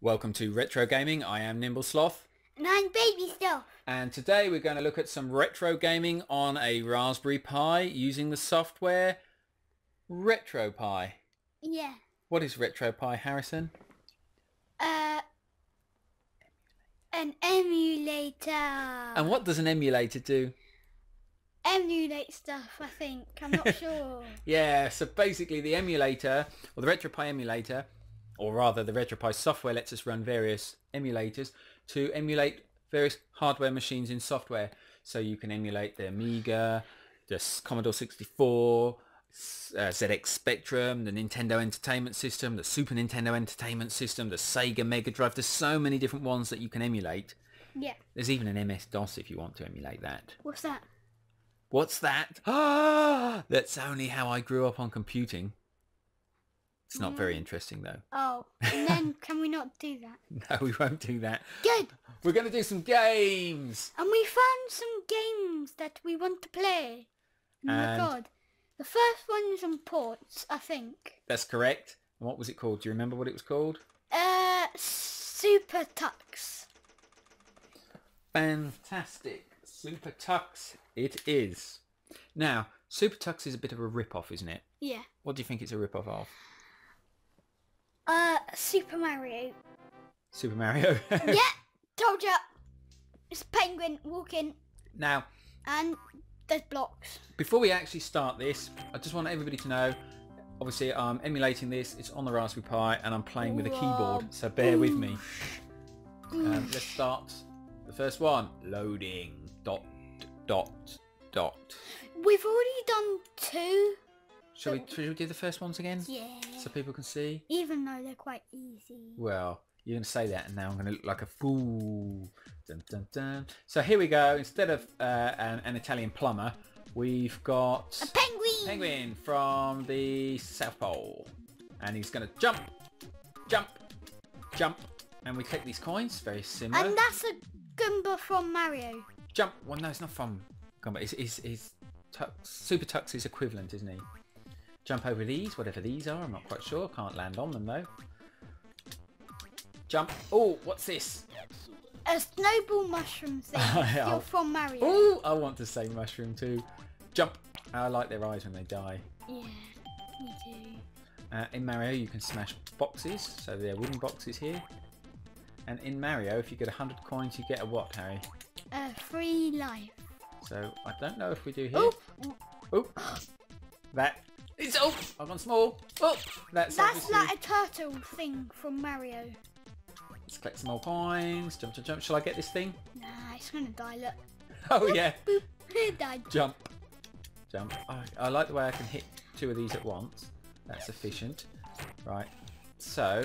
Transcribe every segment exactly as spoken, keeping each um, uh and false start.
Welcome to Retro Gaming. I am Nimble Sloth. And I'm Baby Sloth. And today we're going to look at some retro gaming on a Raspberry Pi using the software RetroPie. Yeah. What is RetroPie, Harrison? Uh, an emulator. And what does an emulator do? Emulate stuff, I think. I'm not sure. Yeah, so basically the emulator, or the RetroPie emulator, or rather the RetroPie software lets us run various emulators to emulate various hardware machines in software. So you can emulate the Amiga, the Commodore sixty-four, uh, Z X Spectrum, the Nintendo Entertainment System, the Super Nintendo Entertainment System, the Sega Mega Drive. There's so many different ones that you can emulate. Yeah. There's even an M S DOS if you want to emulate that. What's that? What's that? Ah! That's only how I grew up on computing. It's not very interesting, though. Oh, and then can we not do that? No, we won't do that. Good. We're going to do some games. And we found some games that we want to play. Oh, and my God. The first one is on ports, I think. That's correct. What was it called? Do you remember what it was called? Uh, SuperTux. Fantastic. SuperTux it is. Now, SuperTux is a bit of a rip-off, isn't it? Yeah. What do you think it's a rip-off of? Uh, Super Mario. Super Mario. Yeah, told you. It's a penguin walking. Now. And there's blocks. Before we actually start this, I just want everybody to know, obviously I'm emulating this, it's on the Raspberry Pi, and I'm playing with a keyboard, so bear Ooh. with me. Um, let's start the first one. Loading. Dot, dot, dot. We've already done two. Shall we, shall we do the first ones again? Yeah. So people can see? Even though they're quite easy. Well, you're going to say that and now I'm going to look like a fool. Dun, dun, dun. So here we go. Instead of uh, an, an Italian plumber, we've got... A penguin! Penguin from the South Pole. And he's going to jump, jump, jump. And we collect these coins. Very similar. And that's a Goomba from Mario. Jump. Well, no, it's not from Goomba. It's, it's, it's Tux, Super Tux is equivalent, isn't he? Jump over these, whatever these are, I'm not quite sure. Can't land on them though. Jump. Oh, what's this? A snowball mushroom thing. You're from Mario. Oh, I want to say mushroom too. Jump. I like their eyes when they die. Yeah, me too. Uh, in Mario you can smash boxes, so they're wooden boxes here. And in Mario, if you get one hundred coins, you get a what, Harry? Uh, free life. So, I don't know if we do here. Oh, that. It's oh, I've gone small. Oh, that's that's like a turtle thing from Mario. Let's collect some more coins. Jump, jump, jump. Shall I get this thing? Nah, it's gonna die. Look. Oh boop, yeah. Boop. It died. Jump, jump. Oh, I like the way I can hit two of these at once. That's efficient. Right. So,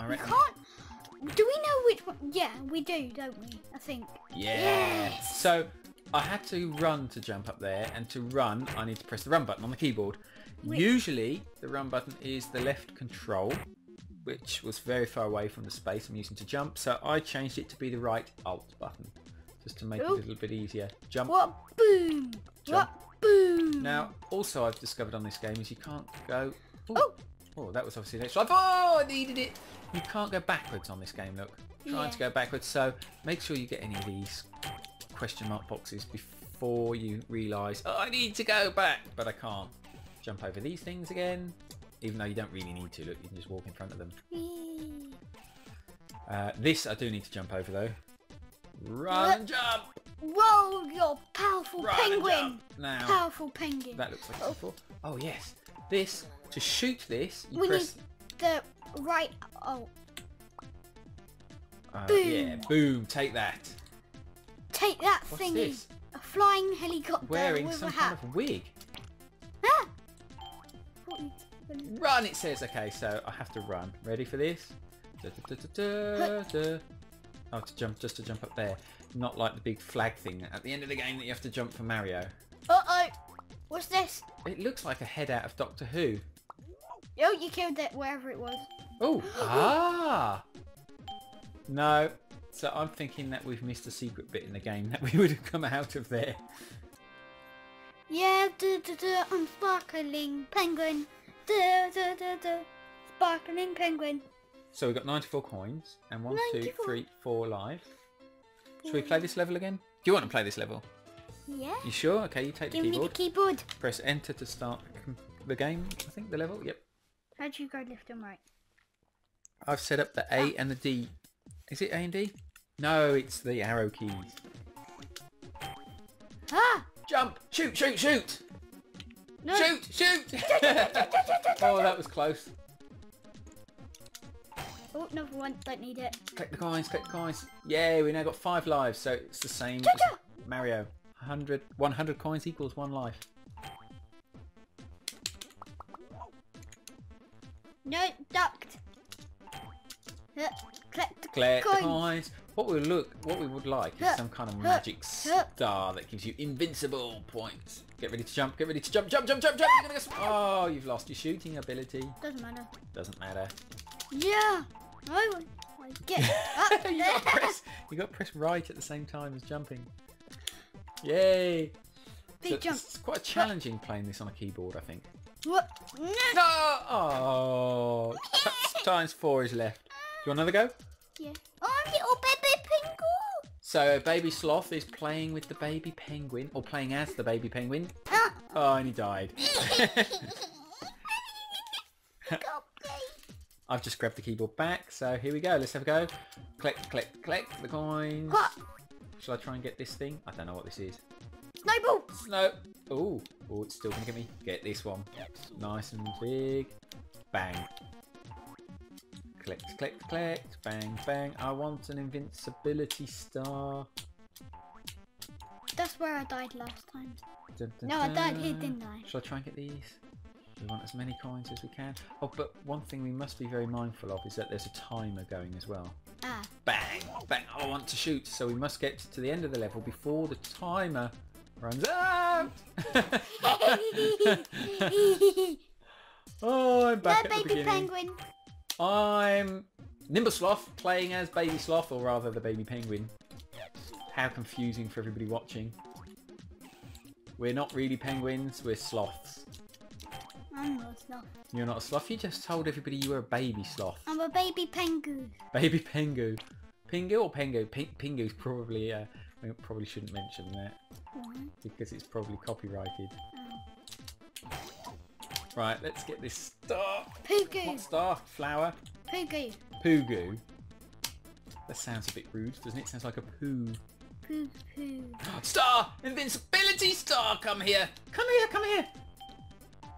I reckon. We can't. Do we know which one? Yeah, we do, don't we? I think. Yeah. Yes. So I had to run to jump up there, and to run, I need to press the run button on the keyboard. Which? Usually the run button is the left control, which was very far away from the space I'm using to jump, so I changed it to be the right alt button just to make Ooh. it a little bit easier. Jump. What boom. Jump. What boom. Now also I've discovered on this game is you can't go Ooh. oh oh that was obviously an extra life. Oh, I needed it. You can't go backwards on this game. Look, I'm trying yeah. to go backwards, so make sure you get any of these question mark boxes before you realise, oh, I need to go back but I can't. Jump over these things again, even though you don't really need to. Look, you can just walk in front of them. Uh, this I do need to jump over though. Run and jump! Whoa, your powerful Run penguin! Now, powerful penguin. That looks like oh. awful. Oh yes, this, to shoot this, you we press... need the right, oh. Uh, boom! Yeah, boom, take that. Take that What's thingy. This? A flying helicopter Wearing with some a hat. Kind of wig. Run, it says. Okay, so I have to run. Ready for this? Da, da, da, da, da. Oh, to jump, just to jump up there. Not like the big flag thing at the end of the game that you have to jump for Mario. Uh-oh. What's this? It looks like a head out of Doctor Who. Oh, you killed it wherever it was. Oh. Ah. No. So I'm thinking that we've missed a secret bit in the game that we would have come out of there. Yeah, duh, duh, duh, I'm sparkling penguin. Duh, duh, duh, duh, sparkling penguin. So we've got ninety-four coins and one, ninety-four. two, three, four live. Should we play this level again? Do you want to play this level? Yeah. You sure? Okay, you take the Give keyboard. Give me the keyboard. Press enter to start the game, I think, the level. Yep. How do you go left and right? I've set up the A ah. and the D. Is it A and D? No, it's the arrow keys. Ah! Jump! Shoot! Shoot! Shoot! No. Shoot! Shoot! Oh, that was close. Oh, another one. Don't need it. Click the coins. Click the coins. Yeah, we now got five lives, so it's the same as Mario. one hundred, one hundred coins equals one life. No, ducked. Uh, collect the collect coins. coins. What we look, what we would like is uh, some kind of magic uh, star that gives you invincible points. Get ready to jump. Get ready to jump. Jump. Jump. Jump. Jump. You're gonna get oh, you've lost your shooting ability. Doesn't matter. Doesn't matter. Yeah. I will get up there. You got to press. You got to press right at the same time as jumping. Yay. Big so jump. It's quite challenging uh, playing this on a keyboard, I think. What? No. Oh. Times four is left. Do you want another go? Yeah. Oh, little baby penguin. So baby sloth is playing with the baby penguin, or playing as the baby penguin. Ah. Oh, and he died. I've just grabbed the keyboard back, so here we go. Let's have a go. Click, click, click the coins. What? Shall I try and get this thing? I don't know what this is. Snowball. Snow. Oh. Oh, it's still gonna get me. Get this one. Nice and big. Bang. Clicked, clicked, clicked, bang, bang. I want an invincibility star. That's where I died last time. Dun, dun, no, dun. I died here, didn't I? Shall I try and get these? We want as many coins as we can. Oh, but one thing we must be very mindful of is that there's a timer going as well. Ah. Bang, bang. I want to shoot, so we must get to the end of the level before the timer runs out. Oh, I'm back no, at baby the beginning. Penguin. I'm Nimble Sloth, playing as Baby Sloth, or rather the Baby Penguin. How confusing for everybody watching. We're not really penguins, we're sloths. I'm not a sloth. You're not a sloth? You just told everybody you were a baby sloth. I'm a baby pengu. Baby pengu. Pingu or pengu? P Pingu's probably, uh, we probably shouldn't mention that. Mm-hmm. Because it's probably copyrighted. Right, let's get this star. Poogoo. What star? Flower. Poogoo. Poogoo. That sounds a bit rude, doesn't it? Sounds like a poo. Poo poo. Star! Invincibility star! Come here! Come here! Come here!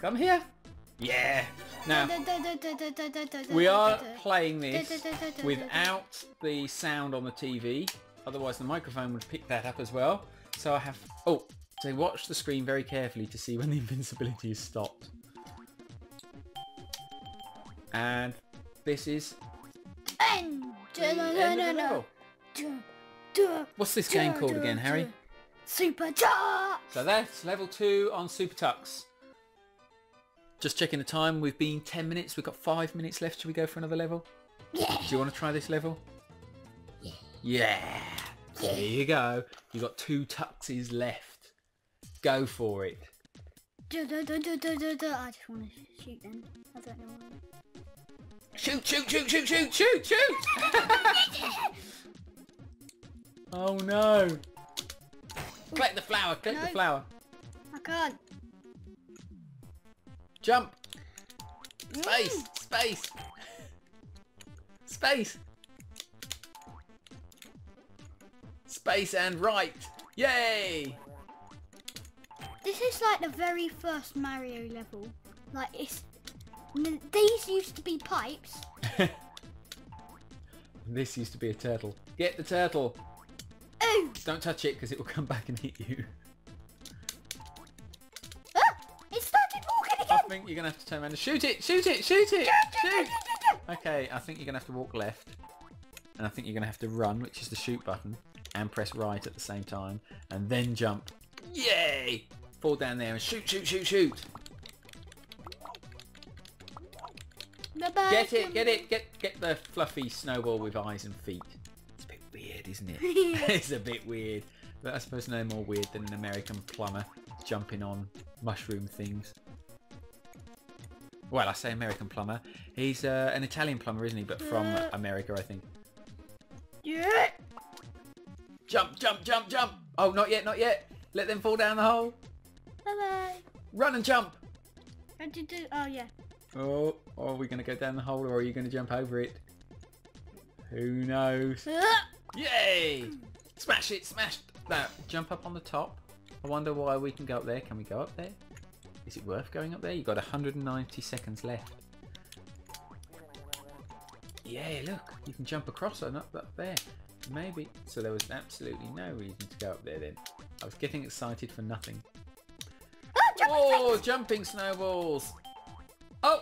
Come here! Yeah! Now, we are playing this without the sound on the T V. Otherwise, the microphone would pick that up as well. So I have... Oh! So watch the screen very carefully to see when the invincibility is stopped. And this is end of the level. What's this game called again, Harry? SuperTux! So that's level two on SuperTux. Just checking the time, we've been ten minutes, we've got five minutes left. Should we go for another level? Yeah. Do you want to try this level? Yeah. Yeah. yeah. There you go. You've got two tuxes left. Go for it. I just want to shoot them. I don't know why. Shoot, shoot, shoot, shoot, shoot, shoot, shoot! Oh no! Collect the flower, collect no. the flower. I can't. Jump! Space, mm. space! Space! Space and right! Yay! This is like the very first Mario level. Like, it's... These used to be pipes. This used to be a turtle. Get the turtle. Ooh. Don't touch it because it will come back and hit you. Ah, it started walking again. I think you're going to have to turn around and shoot it. Shoot it. Shoot it. Shoot. Okay, I think you're going to have to walk left. And I think you're going to have to run, which is the shoot button. And press right at the same time. And then jump. Yay. Fall down there and shoot, shoot, shoot, shoot. Get it, get it, get get the fluffy snowball with eyes and feet. It's a bit weird, isn't it? It's a bit weird. But I suppose no more weird than an American plumber jumping on mushroom things. Well, I say American plumber. He's uh, an Italian plumber, isn't he? But from yeah. America, I think. Yeah. Jump, jump, jump, jump. Oh, not yet, not yet. Let them fall down the hole. Bye-bye. Run and jump. I did do. Oh, yeah. Oh, are we going to go down the hole or are you going to jump over it? Who knows? Yay! Smash it, smash. Now, jump up on the top. I wonder why we can go up there. Can we go up there? Is it worth going up there? You've got one hundred ninety seconds left. Yeah, look. You can jump across and up, up there. Maybe. So there was absolutely no reason to go up there then. I was getting excited for nothing. Oh, jumping, oh, jumping snowballs. Oh!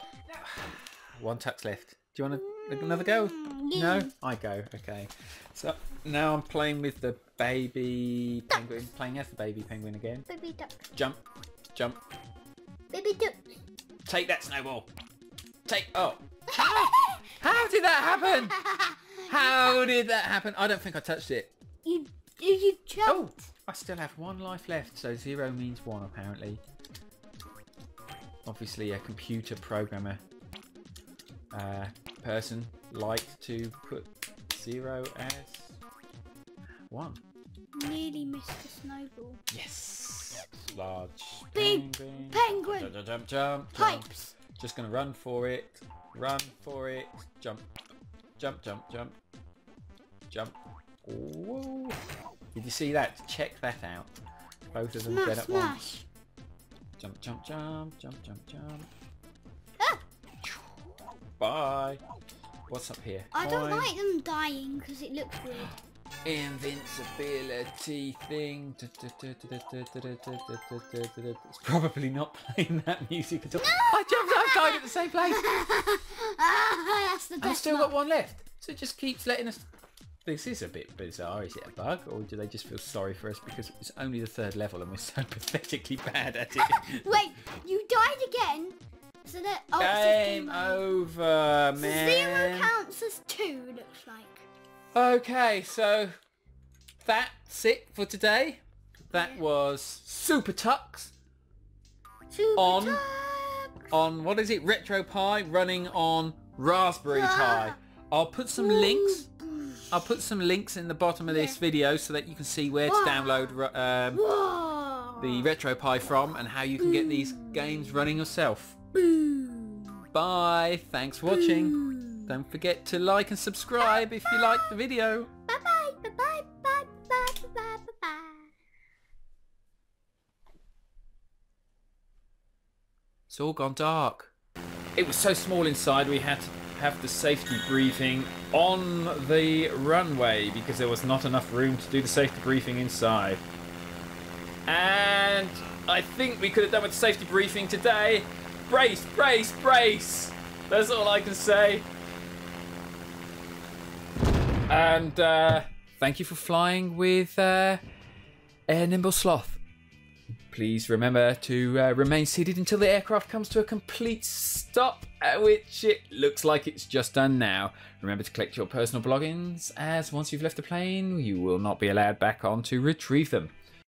One tux left. Do you want to, another go? No? I go. Okay. So now I'm playing with the baby duck. penguin. Playing as the baby penguin again. Baby duck. Jump. Jump. Baby duck. Take that snowball. Take... Oh. How, how did that happen? How did that happen? I don't think I touched it. You, you jumped. Oh, I still have one life left. So zero means one apparently. Obviously a computer programmer uh, person liked to put zero as one. Nearly missed the snowball. Yes. Large big penguin. penguin. Jump, jump, jump, jump. Pipes. Just going to run for it. Run for it. Jump. Jump, jump, jump. Jump. Ooh. Did you see that? Check that out. Both of them smash, dead at smash. once. Jump, jump, jump, jump, jump, jump. Ah. Bye. What's up here? I Fine. don't like them dying because it looks weird. Invincibility thing. It's probably not playing that music at all. No! I jumped out and died at the same place. ah, that's the best I've still knock. got one left. So it just keeps letting us... This is a bit bizarre. Is it a bug or do they just feel sorry for us because it's only the third level and we're so pathetically bad at it? Wait, you died again? So that, oh, Game over, so man. Zero counts as two, looks like. Okay, so that's it for today. That yeah. was SuperTux. Super on, Tux. on, what is it? RetroPie running on Raspberry ah. Pi. I'll put some Ooh. links. I'll put some links in the bottom of yeah. this video so that you can see where to Whoa. download um, Whoa. the RetroPie from and how you can Boo. get these games running yourself. Boo. Bye. Thanks for Boo. watching. Don't forget to like and subscribe Bye. if you like the video. Bye-bye. Bye-bye. Bye-bye. Bye-bye. It's all gone dark. It was so small inside we had to have the safety briefing on the runway because there was not enough room to do the safety briefing inside. And I think we could have done with the safety briefing today. Brace, brace, brace. That's all I can say. And uh, thank you for flying with uh, Air Nimble Sloth. Please remember to uh, remain seated until the aircraft comes to a complete stop, which it looks like it's just done now. Remember to collect your personal belongings, as once you've left the plane, you will not be allowed back on to retrieve them.